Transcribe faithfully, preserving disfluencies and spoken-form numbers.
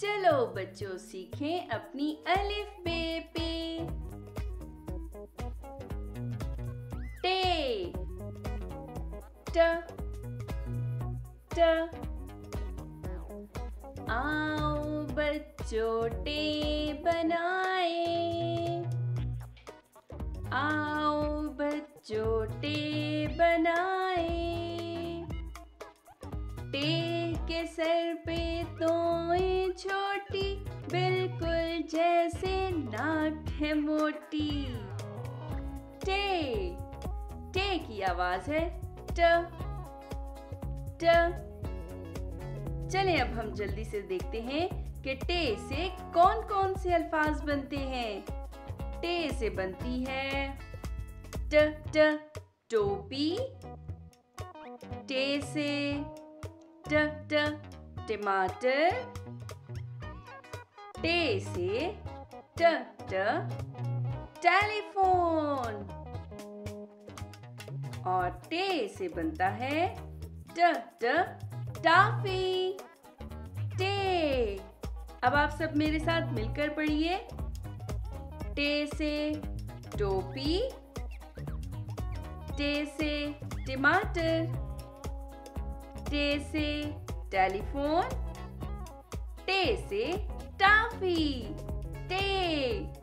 चलो बच्चों सीखें अपनी अलिफ बे पे। टे ट ट। आओ बच्चों टे बनाए, आओ बच्चों टे बनाए। टे के सर पे तो छोटी बिल्कुल जैसे नाक है मोटी। टे टे की आवाज है ट ट। चले अब हम जल्दी से देखते हैं कि टे से कौन कौन से अल्फाज बनते हैं। टे से बनती है ट ट टोपी। टे से ट ट टमाटर। टे से ट ट टेलीफोन। और टे से बनता है ट ट टाफी। टे। अब आप सब मेरे साथ मिलकर पढ़िए। टे से टोपी, टे से टमाटर, टे से टेलीफोन, टे से टाफी। टे।